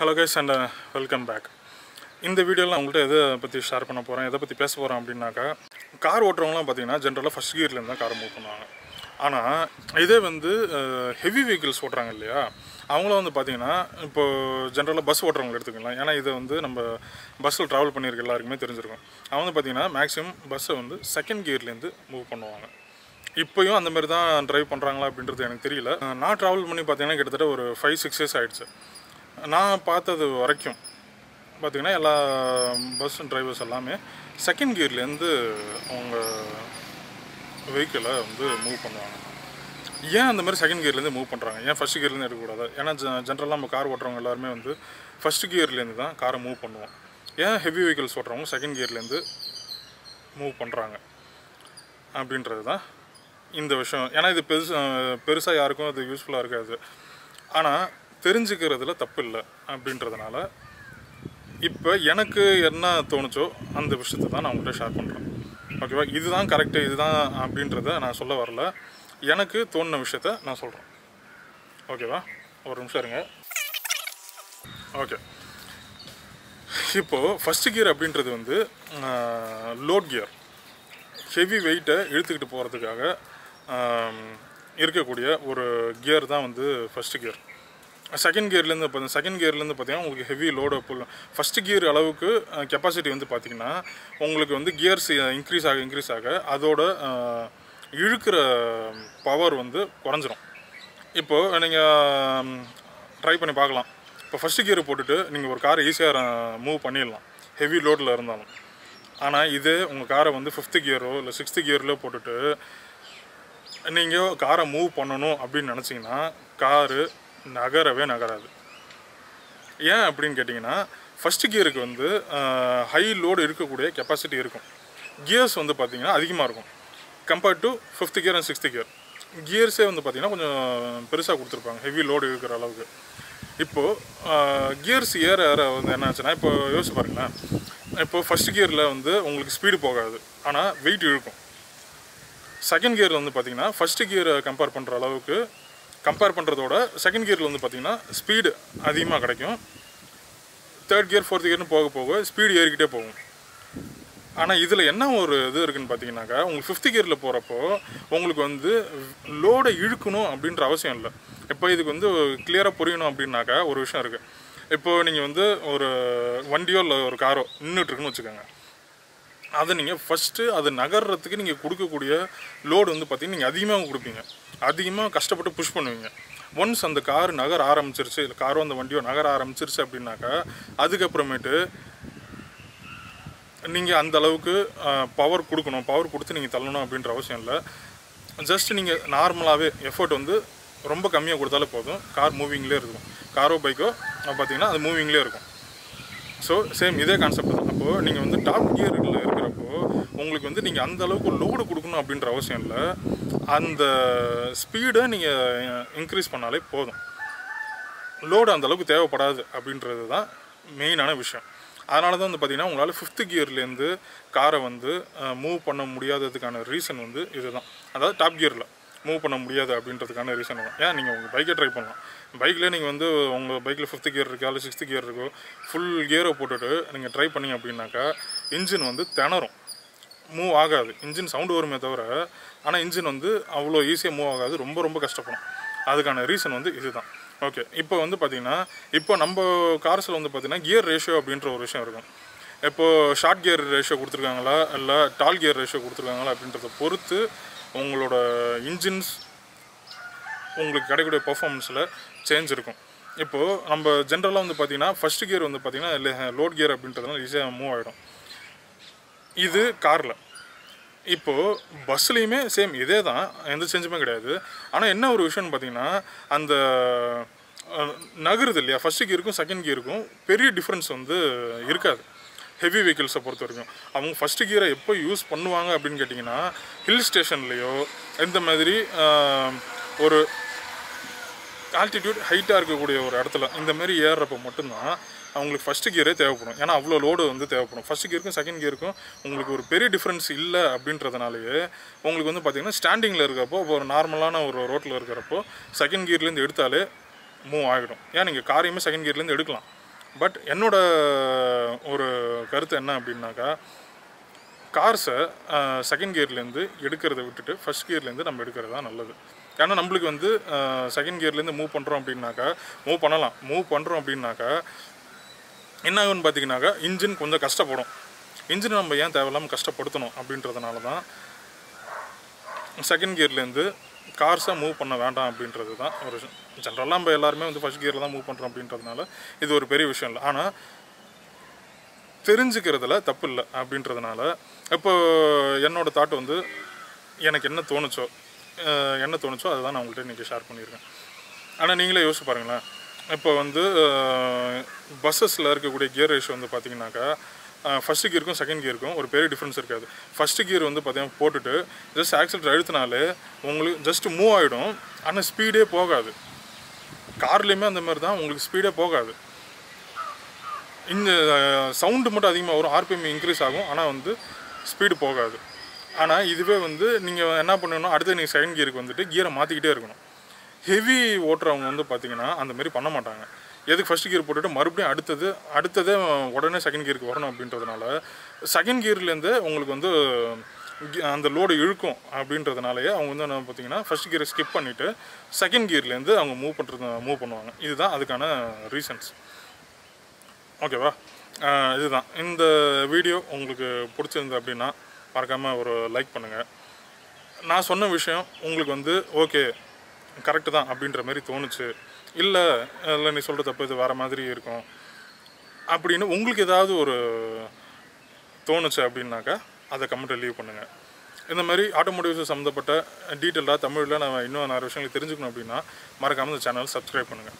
Hello guys and welcome back. In this video, I will share with you car is generally first gear. But heavy vehicles generally bus bus travel maximum bus second gear. இப்போயும் அந்த மாதிரி தான் drive பண்றாங்களா அப்படின்றது எனக்கு தெரியல. நான் travel பண்ணி பார்த்தீங்கன்னா கிட்டத்தட்ட ஒரு 5-6 years ஆயிடுச்சு. நான் பார்த்தது வரைக்கும் பார்த்தீங்கன்னா எல்லா பஸ் டிரைவர்ஸ் எல்லாமே செகண்ட் கியர்ல இருந்து அவங்க வெஹிக்கிளை மூவ் பண்ணுவாங்க. ஏன் அந்த மாதிரி செகண்ட் கியர்ல இருந்து மூவ் பண்றாங்க? ஏன் ஃபர்ஸ்ட் கியர்ல இருந்து எடுக்க கூடாது? ஏன்னா ஜெனரலா நம்ம கார் ஓட்டுறவங்க எல்லாரும் ஃபர்ஸ்ட் கியர்ல இருந்து தான் காரை மூவ் பண்ணுவோம். ஏன் ஹெவி vehicles ஓட்டுறவங்க செகண்ட் கியர்ல இருந்து மூவ் பண்றாங்க அப்படின்றது தான் இந்த விஷயம். ஏனா இது பெருசா யாருக்கும் அது யூஸ்ஃபுல்லா இருக்காது. ஆனா தெரிஞ்சிக்கிறதுல தப்பு இல்ல அப்படின்றதனால இப்போ எனக்கு என்ன தோணுச்சோ அந்த விஷயத்தை தான் நான் உங்களுக்கு ஷேர் பண்றேன். ஓகேவா? இதுதான் கரெக்ட் இதுதான் அப்படின்றதை நான் சொல்ல வரல. எனக்கு தோணுன விஷயத்தை நான் சொல்றேன். ஓகேவா? ஒரு நிமிஷம் இருங்க. ஓகே. இப்போ ஃபர்ஸ்ட் கியர் அப்படின்றது லோட் கியர். ஹெவி வெயிட்டை இழுத்துக்கிட்டு போகிறதுக்காக இருக்கக்கூடிய ஒரு கியர் தான் ஃபர்ஸ்ட் கியர். செகண்ட் கியர்லேருந்து பார்த்தீங்கன்னா உங்களுக்கு ஹெவி லோடு போடலாம். ஃபர்ஸ்ட் கியர் அளவுக்கு கெப்பாசிட்டி பார்த்தீங்கன்னா உங்களுக்கு கியர்ஸ் இன்க்ரீஸ் ஆக அதோட இழுக்கிற பவர் குறைஞ்சிரும். இப்போது நீங்கள் ட்ரை பண்ணி பார்க்கலாம். இப்போ ஃபர்ஸ்ட் கியர் போட்டுட்டு நீங்கள் ஒரு காரை ஈஸியாக மூவ் பண்ணிடலாம் ஹெவி லோடில் இருந்தாலும். ஆனால் இது உங்கள் காரை 5th கியரோ இல்லை 6th கியரிலோ போட்டுட்டு நீங்கள் காரை மூவ் பண்ணணும் அப்படின்னு நினச்சிங்கன்னா காரு நகரவே நகராது. ஏன் அப்படின்னு கேட்டிங்கன்னா ஃபர்ஸ்ட் கியருக்கு ஹை லோடு இருக்கக்கூடிய கெப்பாசிட்டி இருக்கும். கியர்ஸ் பார்த்திங்கன்னா அதிகமாக இருக்கும் compared to 5th gear and 6th gear. கியர்ஸே பார்த்திங்கன்னா கொஞ்சம் பெருசாக கொடுத்துருப்பாங்க ஹெவி லோடு இருக்கிற அளவுக்கு. இப்போது கியர்ஸ் ஏற என்ன ஆச்சுன்னா இப்போ யோசிச்சு பாருங்களேன். இப்போ ஃபர்ஸ்ட் கியரில் உங்களுக்கு ஸ்பீடு போகாது ஆனால் வெயிட் இழுக்கும். செகண்ட் கியரில் பார்த்திங்கன்னா ஃபர்ஸ்ட் கியரை கம்பேர் பண்ணுறதோட செகண்ட் கியரில் பார்த்திங்கன்னா ஸ்பீடு அதிகமாக கிடைக்கும். தேர்ட் கியர் ஃபோர்த் கியர்னு போக ஸ்பீடு ஏறிக்கிட்டே போகும். ஆனால் இதில் என்ன ஒரு இது இருக்குதுன்னு பார்த்திங்கனாக்கா உங்களுக்கு 5th கியரில் போகிறப்போ உங்களுக்கு லோடை இழுக்கணும் அப்படின்ற அவசியம் இல்லை. இப்போ இதுக்கு கிளியராக புரியணும் அப்படின்னாக்கா ஒரு விஷயம் இருக்குது. இப்போது நீங்கள் ஒரு வண்டியோ இல்லை ஒரு காரோ நின்றுட்டுருக்குன்னு வச்சுக்கோங்க. அதை நீங்கள் ஃபஸ்ட்டு அது நகர்றதுக்கு நீங்கள் கொடுக்கக்கூடிய லோடு பார்த்திங்கன்னா நீங்கள் அதிகமாக கொடுப்பீங்க. அதிகமாக கஷ்டப்பட்டு புஷ் பண்ணுவீங்க. ஒன்ஸ் அந்த கார் நகர ஆரம்பிச்சிருச்சு இல்லை காரோ அந்த வண்டியோ நகர ஆரம்பிச்சிருச்சு அப்படின்னாக்கா அதுக்கப்புறமேட்டு நீங்கள் அந்தளவுக்கு பவர் கொடுக்கணும். பவர் கொடுத்து நீங்கள் தள்ளணும் அப்படின்ற அவசியம் இல்லை. ஜஸ்ட் நீங்கள் நார்மலாகவே எஃபர்ட் ரொம்ப கம்மியாக கொடுத்தாலே போதும். கார் மூவிங்லேயே இருக்கும். காரோ பைக்கோ பார்த்திங்கன்னா அது மூவிங்லேயே இருக்கும். ஸோ சேம் இதே கான்செப்ட் தான். அப்போது நீங்கள் டாப் கியரில் இருக்கிறப்போ உங்களுக்கு நீங்கள் அந்தளவுக்கு லோடு கொடுக்கணும் அப்படின்ற அவசியம் இல்லை. அந்த ஸ்பீடை நீங்கள் இன்க்ரீஸ் பண்ணாலே போதும். லோடு அந்தளவுக்கு தேவைப்படாது அப்படின்றது தான் மெயினான விஷயம். அதனால தான் பார்த்திங்கன்னா உங்களால் 5th கியர்லேருந்து காரை மூவ் பண்ண முடியாததுக்கான ரீசன் இது தான். அதாவது டாப் கியரில் மூவ் பண்ண முடியாது அப்படின்றதுக்கான ரீசன் தான். ஏன் நீங்கள் உங்கள் பைக்கை ட்ரை பண்ணலாம். பைக்கில் நீங்கள் உங்கள் பைக்கில் 5th கியர் இருக்கோ இல்லை 6th கியர் இருக்கோ ஃபுல் கியரை போட்டுட்டு நீங்கள் ட்ரை பண்ணிங்க அப்படின்னாக்கா இன்ஜின் திணறும். மூவ் ஆகாது. இன்ஜின் சவுண்டு வருமே தவிர ஆனால் இன்ஜின் அவ்வளோ ஈஸியாக மூவ் ஆகாது. ரொம்ப ரொம்ப கஷ்டப்படும். அதுக்கான ரீசன் இது தான். ஓகே. இப்போ பார்த்திங்கன்னா இப்போ நம்ம கார்ஸில் பார்த்திங்கன்னா கியர் ரேஷியோ அப்படின்ற ஒரு விஷயம் இருக்கும். இப்போது ஷார்ட் கியர் ரேஷியோ கொடுத்துருக்காங்களா இல்லை டால் கியர் ரேஷியோ கொடுத்துருக்காங்களா அப்படின்றத பொறுத்து உங்களோட இன்ஜின்ஸ் உங்களுக்கு கிடைக்கக்கூடிய பர்ஃபார்மன்ஸில் சேஞ்ச் இருக்கும். இப்போது நம்ம ஜென்ரலாக பார்த்திங்கன்னா ஃபர்ஸ்ட் கியர் பார்த்திங்கன்னா லோட் கியர் அப்படின்றதுனால ஈஸியாக மூவ் ஆகிடும். இது காரில். இப்போது பஸ்லேயுமே சேம் இதே தான். எந்த சேஞ்சுமே கிடையாது. ஆனால் என்ன ஒரு விஷயம்னு பார்த்திங்கன்னா அந்த நகருது இல்லையா ஃபர்ஸ்ட் கியருக்கும் செகண்ட் கியருக்கும் பெரிய டிஃப்ரென்ஸ் இருக்காது. ஹெவி வெஹிக்கிள்ஸை பொறுத்த வரைக்கும் அவங்க ஃபர்ஸ்ட் கியரை எப்போ யூஸ் பண்ணுவாங்க அப்படின்னு கேட்டிங்கன்னா ஹில் ஸ்டேஷன்லேயோ இந்த மாதிரி ஒரு ஆல்டிடியூட் ஹைட்டாக இருக்கக்கூடிய ஒரு இடத்துல இந்த மாதிரி ஏறுறப்போ மட்டும்தான் அவங்களுக்கு ஃபர்ஸ்ட் கியரே தேவைப்படும். ஏன்னா அவ்வளோ லோடு தேவைப்படும். ஃபர்ஸ்ட் கியருக்கும் செகண்ட் கியருக்கும் உங்களுக்கு ஒரு பெரிய டிஃப்ரென்ஸ் இல்லை அப்படின்றதுனாலேயே உங்களுக்கு பார்த்திங்கன்னா ஸ்டாண்டிங்கில் இருக்கிறப்போ ஒரு நார்மலான ஒரு ரோட்டில் இருக்கிறப்போ செகண்ட் கியர்லேருந்து எடுத்தாலே மூவ் ஆகிடும். ஏன் நீங்கள் காரையுமே செகண்ட் கியர்லேருந்து எடுக்கலாம். பட் என்னோட ஒரு கருத்து என்ன அப்படின்னாக்கா கார்ஸை செகண்ட் கியர்லேருந்து எடுக்கிறத விட்டுட்டு ஃபஸ்ட் கியர்லேருந்து நம்ம எடுக்கிறது தான் நல்லது. ஏன்னா நம்மளுக்கு வந்து செகண்ட் கியர்லேருந்து மூவ் பண்ணுறோம் அப்படின்னாக்கா என்ன ஆகுன்னு பார்த்தீங்கன்னாக்கா இன்ஜின் கொஞ்சம் கஷ்டப்படும். இன்ஜின் நம்ம ஏன் தேவையில்லாமல் கஷ்டப்படுத்தணும் அப்படின்றதுனால தான் செகண்ட் கியர்லேருந்து கார்ஸை மூவ் பண்ண வேண்டாம் அப்படின்றது தான் ஒரு விஷயம். ஜென்ரலாக நம்ம எல்லாருமே வந்து ஃபஸ்ட் கியரில் தான் மூவ் பண்ணுறோம் அப்படின்றதுனால இது ஒரு பெரிய விஷயம் இல்லை. ஆனால் தெரிஞ்சுக்கிறதுல தப்பு இல்லை அப்படின்றதுனால இப்போ என்னோடய தாட் வந்து எனக்கு என்ன தோணுச்சோ அதுதான் நான் உங்கள்கிட்ட இன்றைக்கி ஷேர் பண்ணியிருக்கேன். ஆனால் நீங்களே யோசிச்சு பாருங்களேன், இப்போ வந்து பஸ்ஸஸில் இருக்கக்கூடிய கியர் ரேஷியோ வந்து பார்த்திங்கனாக்கா ஃபஸ்ட்டு கியருக்கும் செகண்ட் கியருக்கும் ஒரு பெரிய டிஃப்ரென்ஸ் இருக்காது. ஃபஸ்ட்டு கியர் வந்து பார்த்தீங்கன்னா போட்டுட்டு ஜஸ்ட் ஆக்சிலேட்டர் அழுத்தினாலே உங்களுக்கு ஜஸ்ட்டு மூவ் ஆகிடும், ஆனால் ஸ்பீடே போகாது. கார்லேயுமே அந்த மாதிரி தான், உங்களுக்கு ஸ்பீடே போகாது. இந்த சவுண்டு மட்டும் அதிகமாக வரும், ஆர்பிஎம் இன்க்ரீஸ் ஆகும், ஆனால் வந்து ஸ்பீடு போகாது. ஆனால் இதுவே வந்து நீங்கள் என்ன பண்ணணும், அடுத்து நீங்கள் செகண்ட் கியருக்கு வந்துட்டு கியரை மாற்றிக்கிட்டே இருக்கணும். ஹெவி ஓட்டுறவங்க வந்து பார்த்திங்கன்னா அந்தமாரி பண்ண மாட்டாங்க. எதுக்கு ஃபஸ்ட் கியர் போட்டுட்டு மறுபடியும் அடுத்ததே உடனே செகண்ட் கியருக்கு வரணும் அப்படின்றதுனால செகண்ட் கியர்லேருந்து உங்களுக்கு வந்து அந்த லோடு இழுக்கும் அப்படின்றதுனாலேயே அவங்க வந்து என்ன பார்த்திங்கன்னா ஃபஸ்ட் கியரை ஸ்கிப் பண்ணிவிட்டு செகண்ட் கியர்லேருந்து அவங்க மூவ் பண்ணுவாங்க. இதுதான் அதுக்கான ரீசன்ஸ். ஓகேவா? இதுதான் இந்த வீடியோ. உங்களுக்கு பிடிச்சிருந்தது அப்படின்னா மறக்காமல் ஒரு லைக் பண்ணுங்கள். நான் சொன்ன விஷயம் உங்களுக்கு வந்து ஓகே கரெக்டு தான் அப்படின்ற மாதிரி தோணுச்சு, இல்லை நீ சொல்கிற தப்பு இது வேறு மாதிரி இருக்கும் அப்படின்னு உங்களுக்கு ஏதாவது ஒரு தோணுச்சு அப்படின்னாக்கா அதை கமெண்ட்டில் லீவ் பண்ணுங்கள். இந்த மாதிரி ஆட்டோமோட்டிவ்ஸ் சம்மந்தப்பட்ட டீட்டெயிலாக தமிழில் நான் இன்னும் நிறைய விஷயங்களை தெரிஞ்சுக்கணும் அப்படின்னா மறக்காமல் இந்த சேனலை சப்ஸ்கிரைப் பண்ணுங்கள்.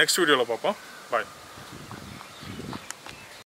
நெக்ஸ்ட் வீடியோவில் பார்ப்போம். பாய்.